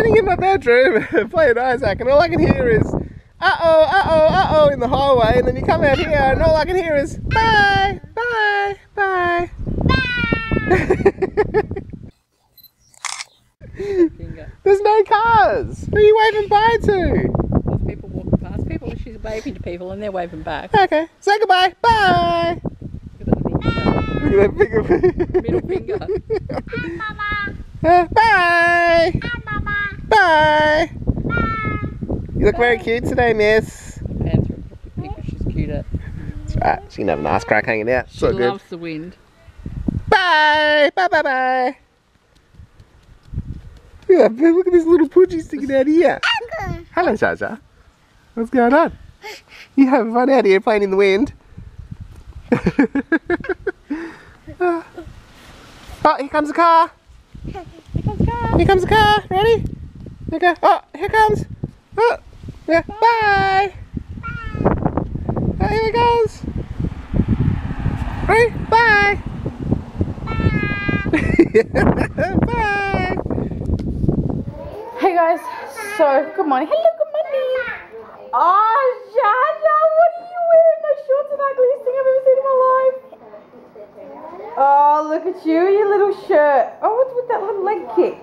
sitting in my bedroom playing Isaac, and all I can hear is uh-oh, uh-oh, uh-oh in the hallway, and then you come out here and all I can hear is bye, bye, bye, bye. There's no cars! Who are you waving bye to? There's people walking past people, she's waving to people and they're waving back. Okay, say goodbye, bye! Look at that middle finger. Look at that middle finger. Mama. Bye! Mama. Bye! Bye! You look very cute today, miss. My pants are because she's cuter. That's right, she can have a nice crack hanging out. She loves the wind. Bye! Bye bye bye! Look at this little pudgy sticking out here. Hello, Sasha. What's going on? You having fun out here playing in the wind? Oh, here comes a car. Here comes a car. Here comes a car. Ready? Okay. Oh, here comes. Oh, yeah. Bye. Bye. Oh, here it goes. Ready? Bye. Bye. Bye. Hey guys, so good morning. Hello, good morning. Oh, Jada, what are you wearing? Those shorts are the ugliest thing I've ever seen in my life. Oh, look at you, your little shirt. Oh, what's with that little leg kick?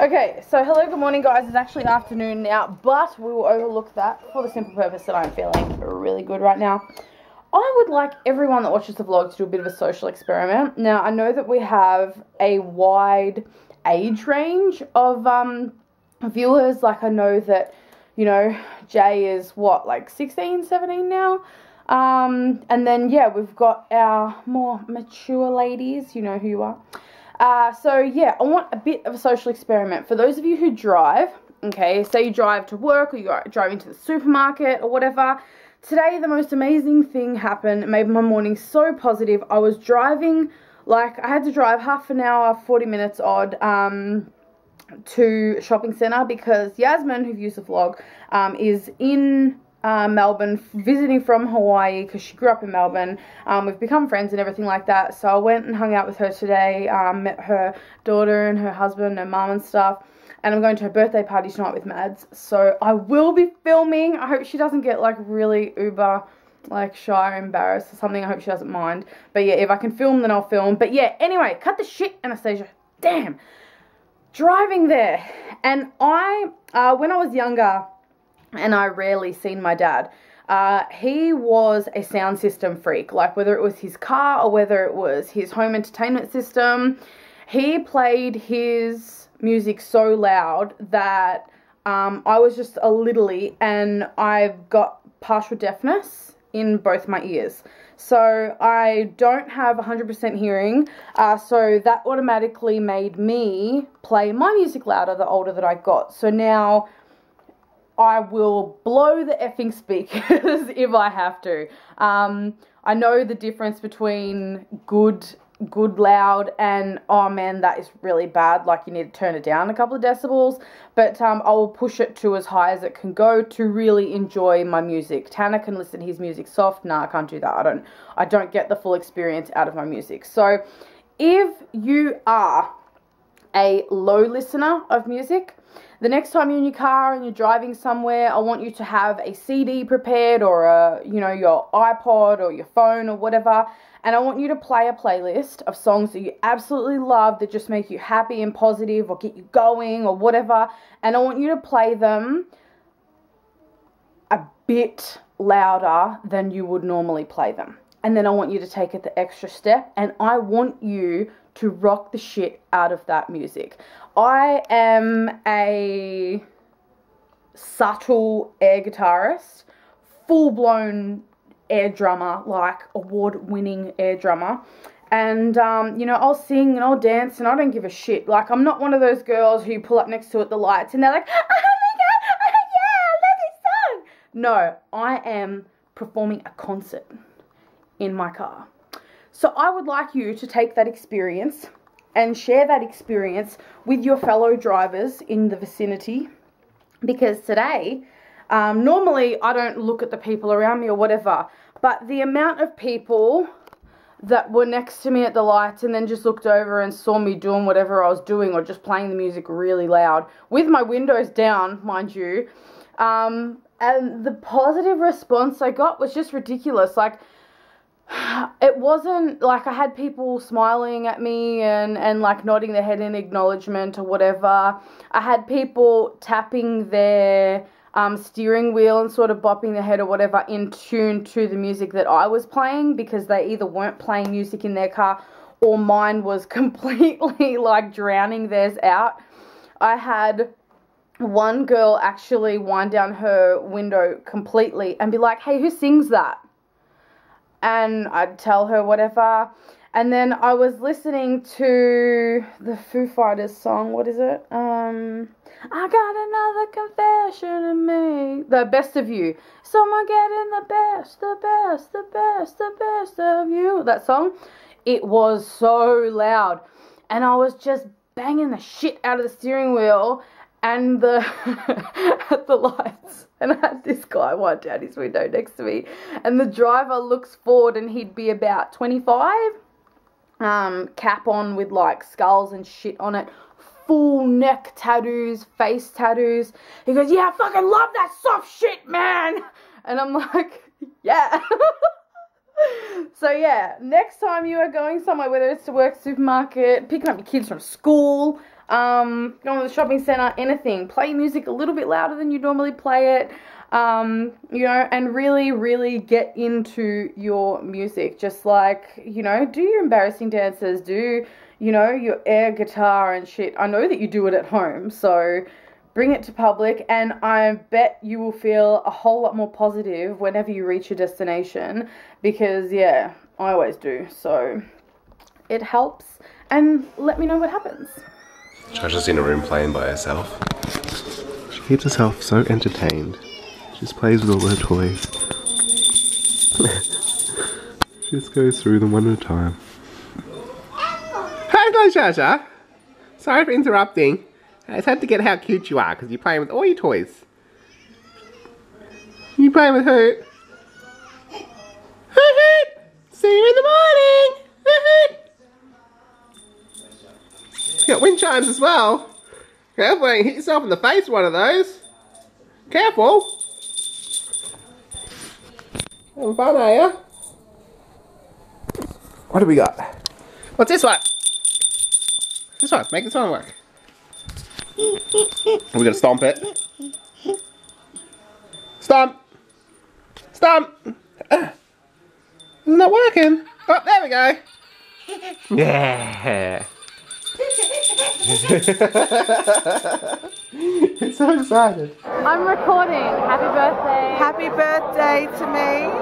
Okay, so hello, good morning, guys. It's actually afternoon now, but we will overlook that for the simple purpose that I'm feeling really good right now. I would like everyone that watches the vlog to do a bit of a social experiment. Now, I know that we have a wide age range of viewers. Like, I know that, you know, Jay is what, like 16, 17 now, and then yeah, we've got our more mature ladies, you know who you are. So yeah, I want a bit of a social experiment for those of you who drive. Okay, say you drive to work or you drive into the supermarket or whatever. Today the most amazing thing happened. It made my morning so positive. I was driving. Like, I had to drive half an hour, 40 minutes odd, to shopping centre because Yasmin, who views the vlog, is in Melbourne visiting from Hawaii because she grew up in Melbourne. We've become friends and everything like that. So I went and hung out with her today, met her daughter and her husband and mum and stuff. And I'm going to her birthday party tonight with Mads. So I will be filming. I hope she doesn't get, like, really uber like shy or embarrassed or something. I hope she doesn't mind, but yeah, if I can film then I'll film. But yeah, anyway, cut the shit, Anastasia. Damn, driving there, and I when I was younger and I rarely seen my dad, he was a sound system freak. Like, whether it was his car or whether it was his home entertainment system, he played his music so loud that I was just a littly, and I've got partial deafness in both my ears, so I don't have 100% hearing, so that automatically made me play my music louder the older that I got. So now I will blow the effing speakers if I have to. I know the difference between good loud and, oh man, that is really bad, like you need to turn it down a couple of decibels, but I will push it to as high as it can go to really enjoy my music. Tanner can listen to his music soft. Nah, I can't do that. I don't get the full experience out of my music. So if you are a low listener of music, the next time you're in your car and you're driving somewhere, I want you to have a CD prepared, or a, you know, your iPod or your phone or whatever, and I want you to play a playlist of songs that you absolutely love, that just make you happy and positive or get you going or whatever, and I want you to play them a bit louder than you would normally play them. And then I want you to take it the extra step, and I want you to rock the shit out of that music. I am a subtle air guitarist, full-blown air drummer, like award-winning air drummer. And, you know, I'll sing and I'll dance and I don't give a shit. Like, I'm not one of those girls who pull up next to it, the lights, and they're like, oh my God, oh yeah, I love this song. No, I am performing a concert in my car. So I would like you to take that experience and share that experience with your fellow drivers in the vicinity, because today, normally I don't look at the people around me or whatever, but the amount of people that were next to me at the lights and then just looked over and saw me doing whatever I was doing or just playing the music really loud with my windows down, mind you. And the positive response I got was just ridiculous. Like, it wasn't like I had people smiling at me and like nodding their head in acknowledgement or whatever. I had people tapping their steering wheel and sort of bopping their head or whatever in tune to the music that I was playing, because they either weren't playing music in their car or mine was completely like drowning theirs out. I had one girl actually wind down her window completely and be like, "Hey, who sings that?" And I'd tell her whatever. And then I was listening to the Foo Fighters song. What is it? I got another confession in me. The best of you. Someone getting the best, the best, the best, the best of you. That song. It was so loud. And I was just banging the shit out of the steering wheel and the at the lights, and I had this guy wind down his window next to me, and the driver looks forward, and he'd be about 25, cap on with like skulls and shit on it, full neck tattoos, face tattoos. He goes, "Yeah, I fucking love that soft shit, man," and I'm like, "Yeah." So yeah, next time you are going somewhere, whether it's to work, supermarket, picking up your kids from school, going to the shopping center, anything, play music a little bit louder than you normally play it, you know, and really, really get into your music. Just like, you know, do your embarrassing dances, do, you know, your air guitar and shit. I know that you do it at home, so bring it to public, and I bet you will feel a whole lot more positive whenever you reach your destination, because, yeah, I always do, so it helps, and let me know what happens. Sasha's in a room playing by herself. She keeps herself so entertained. She just plays with all her toys. She just goes through them one at a time. Hello, Sasha! Sorry for interrupting. I just had to get how cute you are, because you're playing with all your toys. You playing with Hoot? Hoot Hoot! See you in the morning! Hoot Hoot! Got wind chimes as well. Careful, you hit yourself in the face with one of those. Careful. Having fun, are you? What do we got? What's this one? This one. Make this one work. We're going to stomp it. Stomp. Stomp. It's not working. Oh, there we go. Yeah. It's so excited. I'm recording. Happy birthday. Happy birthday to me.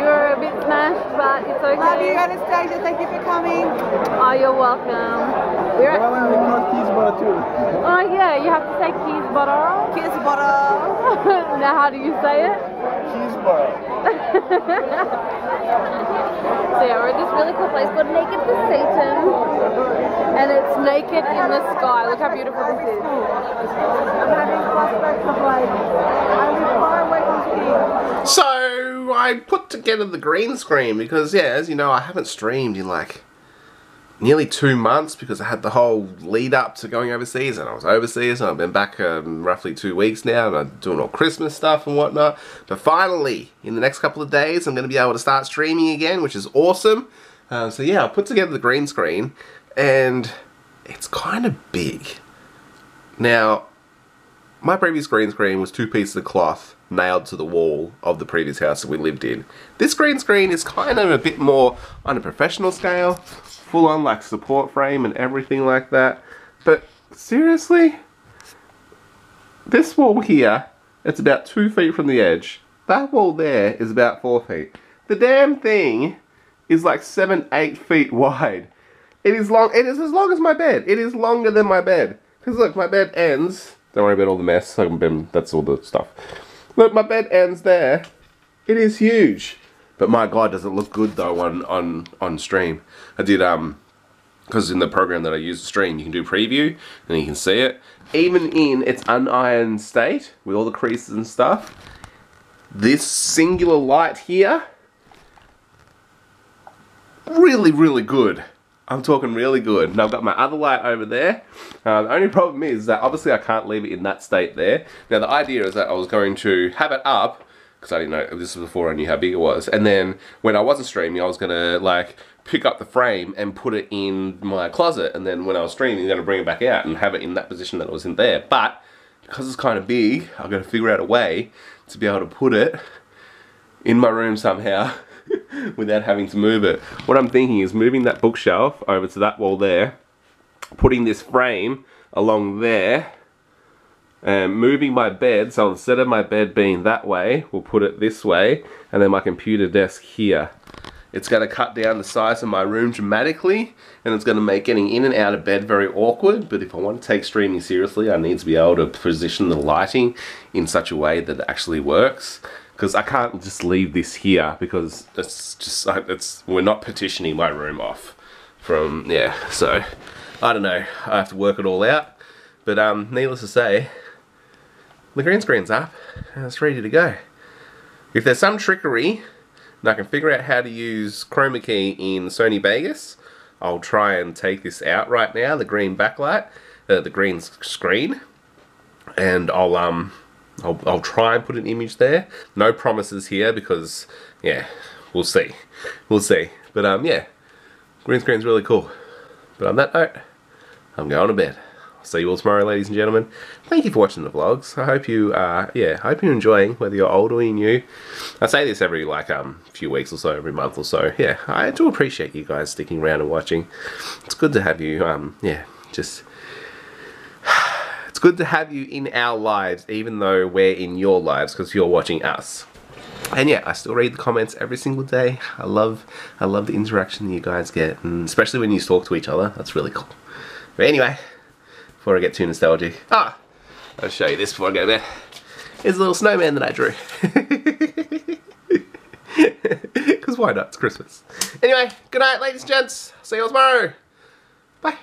You were a bit smashed, but it's okay. Love you, Anastasia. Thank you for coming. Oh, you're welcome. We're at... Well, we call Kisbara too. Oh yeah, you have to say Kisbara. Kisbara. Now, how do you say it? Kisbara. So yeah, we're at this really cool place called Naked for Satan, and it's naked in the sky. Look how beautiful this is. I'm having flashbacks of like, I live far away from skiing. So I put together the green screen because, yeah, as you know, I haven't streamed in like nearly 2 months because I had the whole lead up to going overseas, and I was overseas, and I've been back roughly 2 weeks now, and I'm doing all Christmas stuff and whatnot. But finally, in the next couple of days, I'm going to be able to start streaming again, which is awesome. So yeah, I put together the green screen, and it's kind of big. Now, my previous green screen was two pieces of cloth nailed to the wall of the previous house that we lived in. This green screen is kind of a bit more on a professional scale, full on like support frame and everything like that. But seriously, this wall here, it's about 2 feet from the edge. That wall there is about 4 feet. The damn thing is like 7, 8 feet wide. It is long, it is as long as my bed. It is longer than my bed. Because look, my bed ends, don't worry about all the mess, that's all the stuff. Look, my bed ends there. It is huge. But my God, does it look good though on stream. I did, because in the program that I use to stream, you can do preview and you can see it. Even in its unironed state, with all the creases and stuff, this singular light here really, really good. I'm talking really good. And I've got my other light over there. The only problem is that obviously I can't leave it in that state there. Now the idea is that I was going to have it up, because I didn't know, this was before I knew how big it was. And then when I wasn't streaming, I was gonna like pick up the frame and put it in my closet. And then when I was streaming, I'm gonna bring it back out and have it in that position that it was in there. But because it's kind of big, I've got to figure out a way to be able to put it in my room somehow without having to move it. What I'm thinking is moving that bookshelf over to that wall there, putting this frame along there, and moving my bed, so instead of my bed being that way, we'll put it this way, and then my computer desk here. It's going to cut down the size of my room dramatically, and it's going to make getting in and out of bed very awkward, but if I want to take streaming seriously, I need to be able to position the lighting in such a way that it actually works. Because I can't just leave this here, because it's just, we're not partitioning my room off from, yeah, so, I don't know, I have to work it all out, but needless to say, the green screen's up, and it's ready to go. If there's some trickery, and I can figure out how to use chroma key in Sony Vegas, I'll try and take this out right now, the green backlight, the green screen, and I'll try and put an image there. No promises here because, yeah, we'll see. We'll see. But, yeah, green screen's really cool. But on that note, I'm going to bed. I'll see you all tomorrow, ladies and gentlemen. Thank you for watching the vlogs. I hope you, yeah, I hope you're enjoying, whether you're old or you're new. I say this every, like, few weeks or so, every month or so. Yeah, I do appreciate you guys sticking around and watching. It's good to have you, yeah, just... It's good to have you in our lives, even though we're in your lives, because you're watching us. And yeah, I still read the comments every single day. I love the interaction that you guys get, and especially when you talk to each other. That's really cool. But anyway, before I get too nostalgic, I'll show you this before I go to bed. It's a little snowman that I drew. Because why not? It's Christmas. Anyway, good night, ladies and gents. See you all tomorrow. Bye.